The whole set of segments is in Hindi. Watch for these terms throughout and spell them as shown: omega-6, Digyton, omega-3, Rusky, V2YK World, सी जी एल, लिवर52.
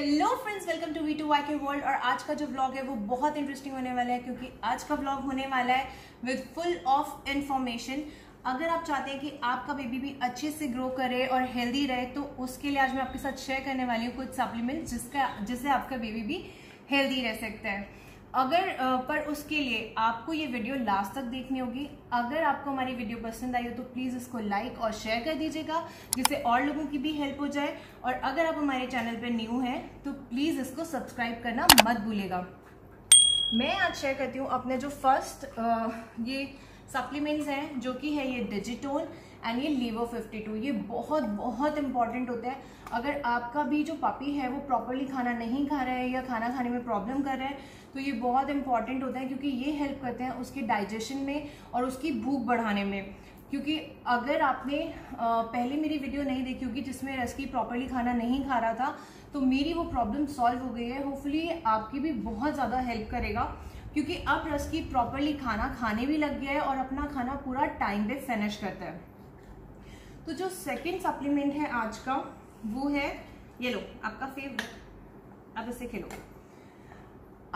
Hello friends, welcome to V2YK world. और आज का जो व्लॉग है वो बहुत इंटरेस्टिंग होने वाला है, क्योंकि आज का व्लॉग होने वाला है विद फुल ऑफ इन्फॉर्मेशन। अगर आप चाहते हैं कि आपका बेबी भी अच्छे से ग्रो करे और हेल्दी रहे, तो उसके लिए आज मैं आपके साथ शेयर करने वाली हूँ कुछ सप्लीमेंट जिससे आपका बेबी भी हेल्दी रह सकता है। पर उसके लिए आपको ये वीडियो लास्ट तक देखनी होगी। अगर आपको हमारी वीडियो पसंद आई हो तो प्लीज़ इसको लाइक और शेयर कर दीजिएगा, जिससे और लोगों की भी हेल्प हो जाए। और अगर आप हमारे चैनल पर न्यू हैं तो प्लीज़ इसको सब्सक्राइब करना मत भूलिएगा। मैं आज शेयर करती हूँ अपने जो फर्स्ट ये सप्लीमेंट्स हैं, जो कि है ये डिजिटोन एंड ये लिवर52। ये बहुत बहुत इंपॉर्टेंट होते हैं। अगर आपका भी जो पपी है वो प्रॉपरली खाना नहीं खा रहा है या खाना खाने में प्रॉब्लम कर रहा है, तो ये बहुत इंपॉर्टेंट होते हैं, क्योंकि ये हेल्प करते हैं उसके डाइजेशन में और उसकी भूख बढ़ाने में। क्योंकि अगर आपने पहले मेरी वीडियो नहीं देखी होगी जिसमें रस्की प्रॉपरली खाना नहीं खा रहा था, तो मेरी वो प्रॉब्लम सॉल्व हो गई है। होपफुली ये आपकी भी बहुत ज़्यादा हेल्प करेगा, क्योंकि अब रस्की प्रॉपरली खाना खाने भी लग गया है और अपना खाना पूरा टाइम पे फिनिश करता है। तो जो सेकंड सप्लीमेंट है आज का वो है, ये लो आपका फेवरेट, अब इसे खिलो।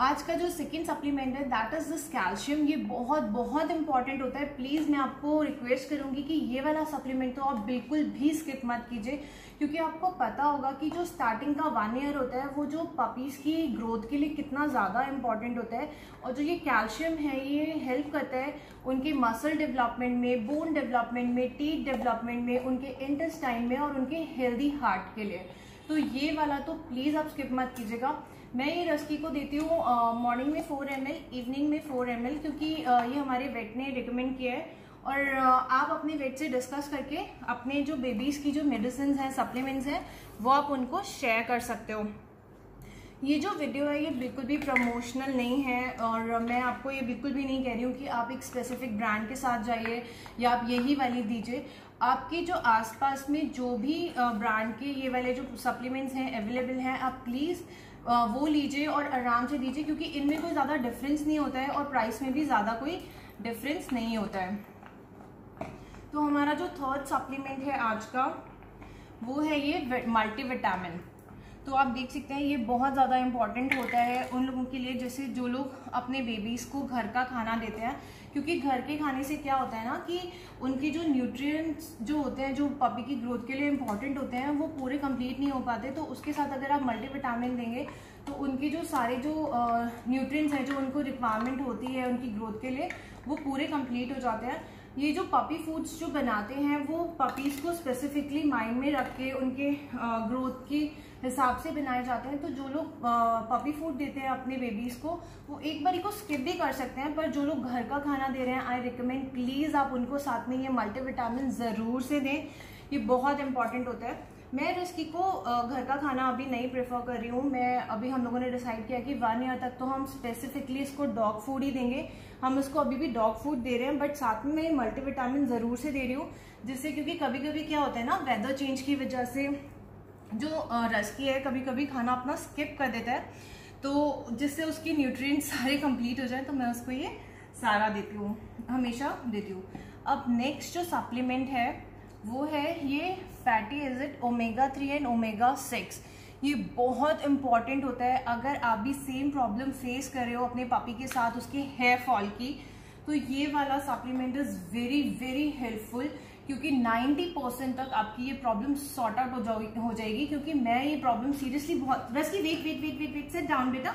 आज का जो सेकंड सप्लीमेंट है दैट इज दिस कैल्शियम। ये बहुत बहुत इंपॉर्टेंट होता है। प्लीज़ मैं आपको रिक्वेस्ट करूंगी कि ये वाला सप्लीमेंट तो आप बिल्कुल भी स्किप मत कीजिए, क्योंकि आपको पता होगा कि जो स्टार्टिंग का 1 ईयर होता है वो जो पपीज़ की ग्रोथ के लिए कितना ज़्यादा इंपॉर्टेंट होता है। और जो ये कैल्शियम है ये हेल्प करता है उनके मसल डेवलपमेंट में, बोन डेवलपमेंट में, टीथ डेवलपमेंट में, उनके इंटेस्टाइन में और उनके हेल्दी हार्ट के लिए। तो ये वाला तो प्लीज़ आप स्किप मत कीजिएगा। मैं ये रस्की को देती हूँ मॉर्निंग में 4 ml, इवनिंग में 4 ml, क्योंकि ये हमारे वेट ने रिकमेंड किया है। और आप अपने वेट से डिस्कस करके अपने जो बेबीज़ की जो मेडिसिन हैं, सप्लीमेंट्स हैं, वो आप उनको शेयर कर सकते हो। ये जो वीडियो है ये बिल्कुल भी प्रमोशनल नहीं है, और मैं आपको ये बिल्कुल भी नहीं कह रही हूँ कि आप एक स्पेसिफिक ब्रांड के साथ जाइए या आप यही वाली दीजिए। आपके जो आसपास में जो भी ब्रांड के ये वाले जो सप्लीमेंट्स हैं अवेलेबल हैं, आप प्लीज़ वो लीजिए और आराम से लीजिए, क्योंकि इनमें कोई ज़्यादा डिफरेंस नहीं होता है और प्राइस में भी ज़्यादा कोई डिफरेंस नहीं होता है। तो हमारा जो थर्ड सप्लीमेंट है आज का वो है ये मल्टीविटामिन। तो आप देख सकते हैं ये बहुत ज़्यादा इम्पॉर्टेंट होता है उन लोगों के लिए जैसे जो लोग अपने बेबीज़ को घर का खाना देते हैं, क्योंकि घर के खाने से क्या होता है ना कि उनके जो न्यूट्रिएंट्स जो होते हैं जो पपी की ग्रोथ के लिए इम्पॉर्टेंट होते हैं वो पूरे कंप्लीट नहीं हो पाते। तो उसके साथ अगर आप मल्टीविटामिन देंगे तो उनके जो सारे जो न्यूट्रिएंट्स हैं जो उनको रिक्वायरमेंट होती है उनकी ग्रोथ के लिए वो पूरे कंप्लीट हो जाते हैं। ये जो पपी फूड्स जो बनाते हैं वो पपीज़ को स्पेसिफिकली माइंड में रख के उनके ग्रोथ के हिसाब से बनाए जाते हैं। तो जो लोग पपी फूड देते हैं अपने बेबीज़ को वो एक बार इसको स्किप भी कर सकते हैं, पर जो लोग घर का खाना दे रहे हैं आई रिकमेंड प्लीज़ आप उनको साथ में ये मल्टीविटामिन ज़रूर से दें। ये बहुत इंपॉर्टेंट होता है। मैं रस्की को घर का खाना अभी नहीं प्रेफर कर रही हूँ। मैं अभी हम लोगों ने डिसाइड किया कि 1 ईयर तक तो हम स्पेसिफिकली इसको डॉग फूड ही देंगे। हम इसको अभी भी डॉग फूड दे रहे हैं, बट साथ में मैं मल्टीविटामिन ज़रूर से दे रही हूँ, जिससे क्योंकि कभी कभी क्या होता है ना वेदर चेंज की वजह से जो रस्की है कभी कभी खाना अपना स्किप कर देता है, तो जिससे उसकी न्यूट्रिएंट सारे कंप्लीट हो जाए, तो मैं उसको ये सारा देती हूँ, हमेशा देती हूँ। अब नेक्स्ट जो सप्लीमेंट है वो है ये fatty acid omega-3 and omega-6। ये बहुत इंपॉर्टेंट होता है। अगर आप भी सेम प्रॉब्लम फेस कर रहे हो अपने पापी के साथ उसके हेयर फॉल की, तो ये वाला supplement is very very helpful, क्योंकि 90% तक आपकी ये प्रॉब्लम सॉर्ट आउट हो जाएगी। क्योंकि मैं ये प्रॉब्लम सीरियसली बहुत रस्की वेट सेट डाउन बेटा,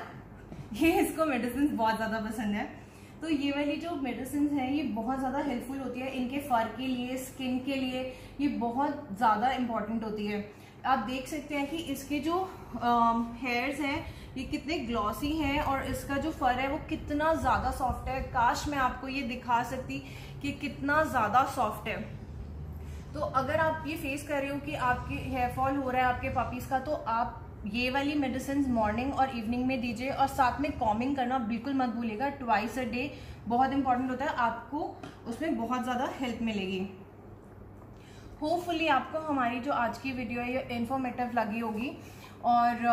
ये इसको मेडिसिन बहुत ज़्यादा पसंद है। तो ये वाली जो मेडिसिन हैं ये बहुत ज़्यादा हेल्पफुल होती है इनके फर के लिए, स्किन के लिए ये बहुत ज़्यादा इम्पॉर्टेंट होती है। आप देख सकते हैं कि इसके जो हेयर्स हैं ये कितने ग्लॉसी हैं और इसका जो फर है वो कितना ज़्यादा सॉफ्ट है। काश मैं आपको ये दिखा सकती कि कितना ज़्यादा सॉफ्ट है। तो अगर आप ये फेस कर रहे हो कि आपके हेयर फॉल हो रहा है आपके पपीज़ का, तो आप ये वाली मेडिसिन मॉर्निंग और इवनिंग में दीजिए, और साथ में कॉमिंग करना बिल्कुल मत भूलिएगा। 2x a day बहुत इंपॉर्टेंट होता है, आपको उसमें बहुत ज़्यादा हेल्प मिलेगी। होपफुली आपको हमारी जो आज की वीडियो है ये इन्फॉर्मेटिव लगी होगी, और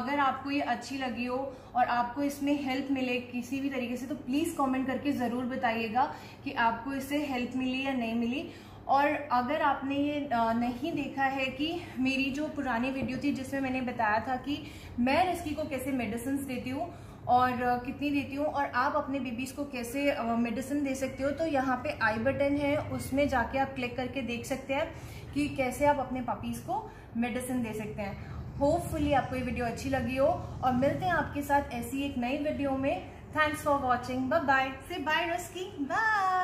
अगर आपको ये अच्छी लगी हो और आपको इसमें हेल्प मिले किसी भी तरीके से, तो प्लीज़ कमेंट करके ज़रूर बताइएगा कि आपको इससे हेल्प मिली या नहीं मिली। और अगर आपने ये नहीं देखा है कि मेरी जो पुरानी वीडियो थी जिसमें मैंने बताया था कि मैं रस्की को कैसे मेडिसिन देती हूँ और कितनी देती हूँ और आप अपने बेबीज़ को कैसे मेडिसिन दे सकते हो, तो यहाँ पे आई बटन है, उसमें जाके आप क्लिक करके देख सकते हैं कि कैसे आप अपने पपीज़ को मेडिसिन दे सकते हैं। होपफुली आपको ये वीडियो अच्छी लगी हो और मिलते हैं आपके साथ ऐसी एक नई वीडियो में। Thanks for watching, bye bye. से बाय रस्की, बाय।